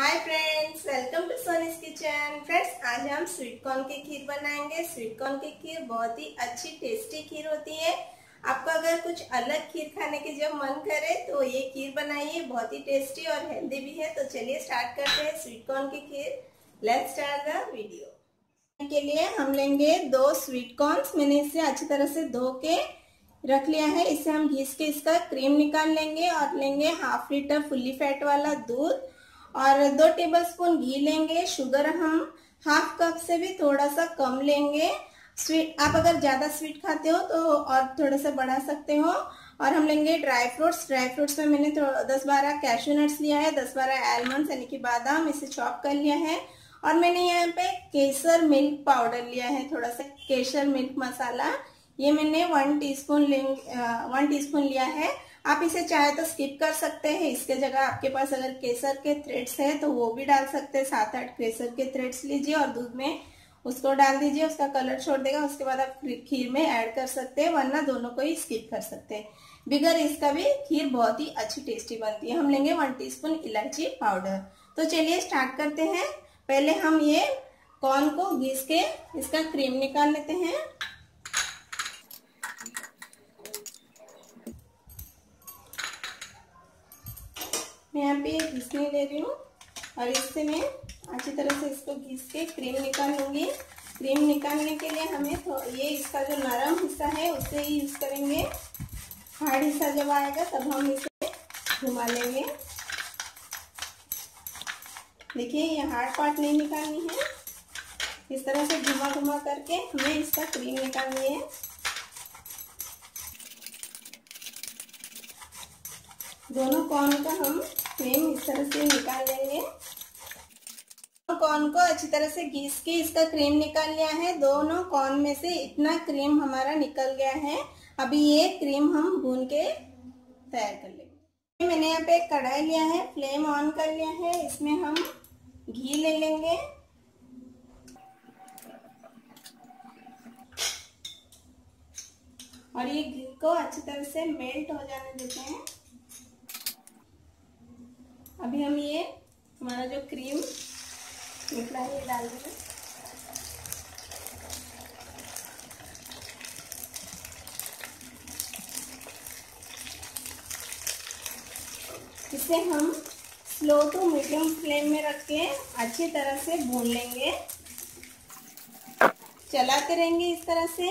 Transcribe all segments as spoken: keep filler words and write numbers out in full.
Hi friends, welcome to Soni's kitchen. Friends, आज हम sweet corn की खीर बनाएंगे। स्वीट कॉर्न की खीर बहुत ही अच्छी टेस्टी खीर होती है। आपको अगर कुछ अलग खीर खाने की जब मन करे तो ये खीर बनाइए, बहुत ही टेस्टी और हेल्दी भी है। तो चलिए स्टार्ट करते हैं स्वीट कॉर्न की खीर। Let's start the video. के लिए हम लेंगे दो स्वीट कॉर्न, मैंने इसे अच्छी तरह से धो के रख लिया है। इसे हम घिस के इसका क्रीम निकाल लेंगे और लेंगे हाफ लीटर फुल्ली फैट वाला दूध और दो टेबलस्पून घी लेंगे। शुगर हम हाफ कप से भी थोड़ा सा कम लेंगे। स्वीट आप अगर ज्यादा स्वीट खाते हो तो और थोड़ा सा बढ़ा सकते हो। और हम लेंगे ड्राई फ्रूट्स। ड्राई फ्रूट्स में मैंने दस बारह कैश्यू नट्स लिया है, दस बारह आलमंड्स यानी कि बादाम, इसे चॉप कर लिया है। और मैंने यहाँ पे केसर मिल्क पाउडर लिया है, थोड़ा सा केसर मिल्क मसाला, ये मैंने वन टीस्पून वन टीस्पून लिया है। आप इसे चाहे तो स्किप कर सकते हैं, इसके जगह आपके पास अगर केसर के थ्रेड्स है तो वो भी डाल सकते हैं। सात आठ केसर के थ्रेड्स लीजिए और दूध में उसको डाल दीजिए, उसका कलर छोड़ देगा। उसके बाद आप खीर में ऐड कर सकते हैं, वरना दोनों को ही स्किप कर सकते हैं। बिगर इसका भी खीर बहुत ही अच्छी टेस्टी बनती है। हम लेंगे वन टी स्पून इलायची पाउडर। तो चलिए स्टार्ट करते हैं। पहले हम ये कॉर्न को घिस के इसका क्रीम निकाल लेते हैं। मैं यहाँ पे घिसने ले रही हूँ और इससे मैं अच्छी तरह से इसको घिस के क्रीम निकाल लूँगी। क्रीम निकालने के लिए हमें ये इसका जो नरम हिस्सा है उसे ही यूज करेंगे। हार्ड हिस्सा जब आएगा तब हम इसे घुमा लेंगे। देखिए, ये हार्ड पार्ट नहीं निकालनी है। इस तरह से घुमा घुमा करके हमें इसका क्रीम निकालनी है। दोनों कॉर्न का हम क्रीम इस तरह से निकाल लेंगे। कॉर्न को अच्छी तरह से घिस के इसका क्रीम निकाल लिया है। दोनों कॉर्न में से इतना क्रीम हमारा निकल गया है। अभी ये क्रीम हम भून के तैयार कर लेंगे। मैंने यहाँ पे कढ़ाई लिया है, फ्लेम ऑन कर लिया है। इसमें हम घी ले लेंगे। और ये घी को अच्छी तरह से मेल्ट हो जाने देते हैं। अभी हम ये हमारा जो क्रीम निकला है ये डाल देंगे। इसे हम स्लो टू मीडियम फ्लेम में रख के अच्छी तरह से भून लेंगे। चलाते रहेंगे इस तरह से।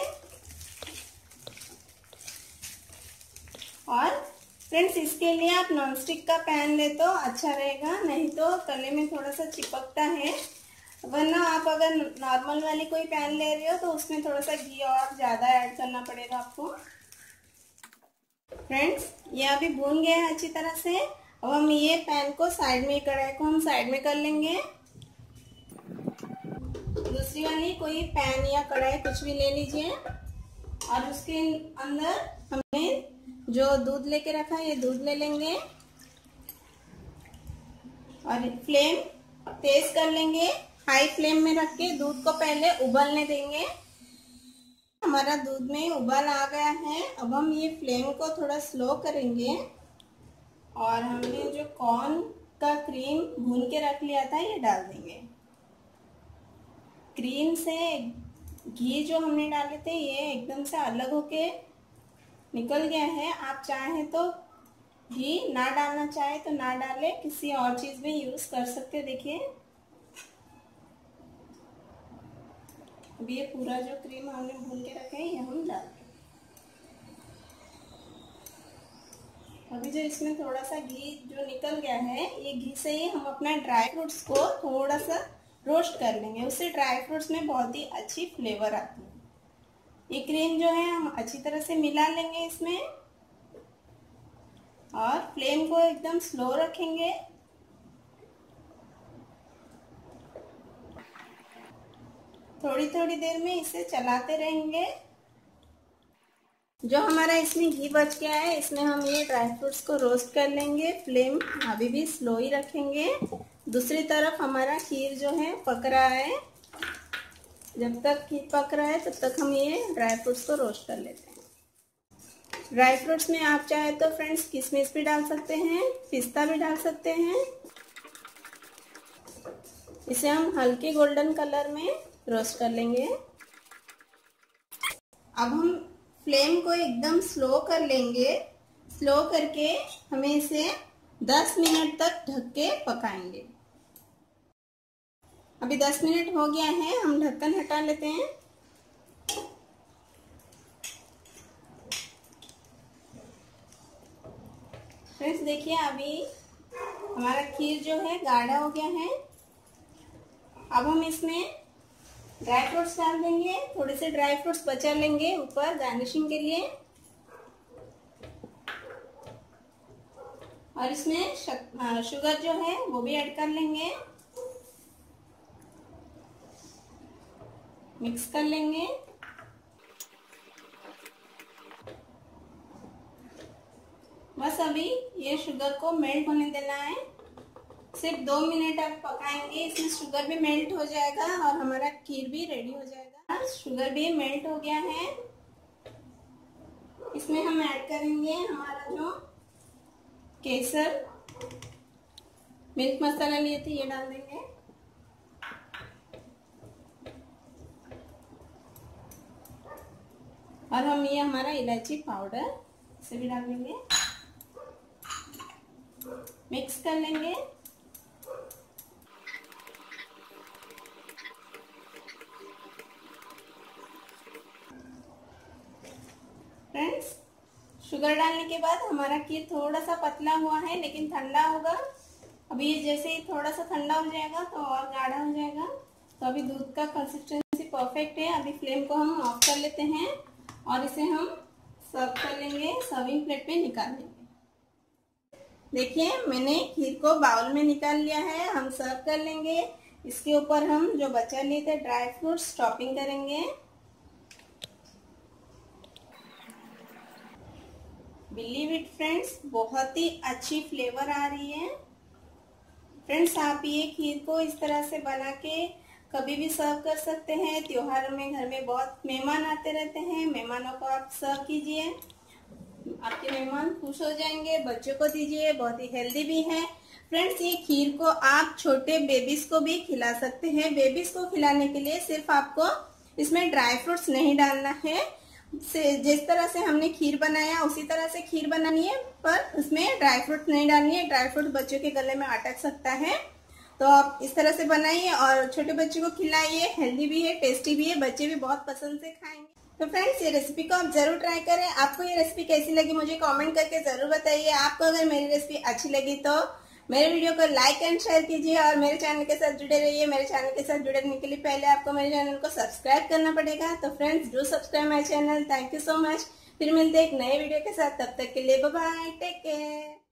और फ्रेंड्स, इसके लिए आप नॉनस्टिक का पैन ले तो अच्छा रहेगा, नहीं तो तले में थोड़ा सा चिपकता है। वरना आप अगर नॉर्मल वाली कोई पैन ले रहे हो तो उसमें थोड़ा सा घी और ज़्यादा ऐड करना पड़ेगा आपको। फ्रेंड्स, ये अभी भून गया है अच्छी तरह से। अब हम ये पैन को साइड में, कढ़ाई को हम साइड में कर लेंगे। दूसरी वाली कोई पैन या कढ़ाई कुछ भी ले लीजिए और उसके अंदर हमने जो दूध लेके रखा है ये दूध ले लेंगे और फ्लेम तेज कर लेंगे। हाई फ्लेम में रख के दूध को पहले उबलने देंगे। हमारा दूध में उबाल आ गया है। अब हम ये फ्लेम को थोड़ा स्लो करेंगे। और हमने जो कॉर्न का क्रीम भून के रख लिया था ये डाल देंगे। क्रीम से घी जो हमने डाले थे ये एकदम से अलग होके निकल गया है। आप चाहे तो घी ना डालना चाहे तो ना डाले, किसी और चीज में यूज कर सकते। देखिए, अब ये पूरा जो क्रीम हमने भून के रखा है ये हम डाल देंगे। अभी जो इसमें थोड़ा सा घी जो निकल गया है ये घी से ही हम अपना ड्राई फ्रूट्स को थोड़ा सा रोस्ट कर लेंगे। उससे ड्राई फ्रूट्स में बहुत ही अच्छी फ्लेवर आती है। ये क्रीम जो है हम अच्छी तरह से मिला लेंगे इसमें और फ्लेम को एकदम स्लो रखेंगे। थोड़ी थोड़ी देर में इसे चलाते रहेंगे। जो हमारा इसमें घी बच गया है इसमें हम ये ड्राई फ्रूट्स को रोस्ट कर लेंगे। फ्लेम अभी भी स्लो ही रखेंगे। दूसरी तरफ हमारा खीर जो है पक रहा है। जब तक खीर पक रहा है तब तक हम ये ड्राई फ्रूट्स को रोस्ट कर लेते हैं। ड्राई फ्रूट्स में आप चाहे तो फ्रेंड्स किशमिश भी डाल सकते हैं, पिस्ता भी डाल सकते हैं। इसे हम हल्के गोल्डन कलर में रोस्ट कर लेंगे। अब हम फ्लेम को एकदम स्लो कर लेंगे। स्लो करके हमें इसे दस मिनट तक ढक के पकाएंगे। अभी दस मिनट हो गया है, हम ढक्कन हटा लेते हैं। फ्रेंड्स देखिए अभी हमारा खीर जो है गाढ़ा हो गया है। अब हम इसमें ड्राई फ्रूट्स डाल देंगे, थोड़े से ड्राई फ्रूट्स बचा लेंगे ऊपर गार्निशिंग के लिए। और इसमें शुगर जो है वो भी ऐड कर लेंगे, मिक्स कर लेंगे। बस अभी ये शुगर को मेल्ट होने देना है। सिर्फ दो मिनट आप पकाएंगे, इसमें शुगर भी मेल्ट हो जाएगा और हमारा खीर भी रेडी हो जाएगा। शुगर भी मेल्ट हो गया है। इसमें हम ऐड करेंगे हमारा जो केसर मिल्क मसाला लिए थे, ये डाल देंगे। और हम ये हमारा इलायची पाउडर इसे भी डाल देंगे, मिक्स कर लेंगे। फ्रेंड्स शुगर डालने के बाद हमारा खीर थोड़ा सा पतला हुआ है लेकिन ठंडा होगा। अभी जैसे ही थोड़ा सा ठंडा हो जाएगा तो और गाढ़ा हो जाएगा। तो अभी दूध का कंसिस्टेंसी परफेक्ट है। अभी फ्लेम को हम ऑफ कर लेते हैं और इसे हम सर्व कर लेंगे, सर्विंग प्लेट में निकाल लेंगे। देखिए मैंने खीर को बाउल में निकाल लिया है, हम सर्व कर लेंगे। इसके ऊपर हम जो बचा लिए थे ड्राई फ्रूट्स टॉपिंग करेंगे। बिलीव इट फ्रेंड्स, बहुत ही अच्छी फ्लेवर आ रही है। फ्रेंड्स आप ये खीर को इस तरह से बना के कभी भी सर्व कर सकते हैं। त्योहारों में घर में बहुत मेहमान आते रहते हैं, मेहमानों को आप सर्व कीजिए, आपके मेहमान खुश हो जाएंगे। बच्चों को दीजिए, बहुत ही हेल्दी भी है। फ्रेंड्स ये खीर को आप छोटे बेबीज को भी खिला सकते हैं। बेबीज को खिलाने के लिए सिर्फ आपको इसमें ड्राई फ्रूट्स नहीं डालना है। जिस तरह से हमने खीर बनाया उसी तरह से खीर बनानी है, पर उसमें ड्राई फ्रूट्स नहीं डालनी है। ड्राई फ्रूट्स बच्चों के गले में अटक सकता है। तो आप इस तरह से बनाइए और छोटे बच्चों को खिलाइए। हेल्दी भी है, टेस्टी भी है, बच्चे भी बहुत पसंद से खाएंगे। तो फ्रेंड्स ये रेसिपी को आप जरूर ट्राई करें। आपको ये रेसिपी कैसी लगी मुझे कमेंट करके जरूर बताइए। आपको अगर मेरी रेसिपी अच्छी लगी तो मेरे वीडियो को लाइक एंड शेयर कीजिए और मेरे चैनल के साथ जुड़े रहिए। मेरे चैनल के साथ जुड़ने के लिए पहले आपको मेरे चैनल को सब्सक्राइब करना पड़ेगा। तो friends do subscribe my channel. Thank you so much. फिर मिलते हैं एक नए वीडियो के साथ, तब तक के लिए बाय बाय, टेक केयर।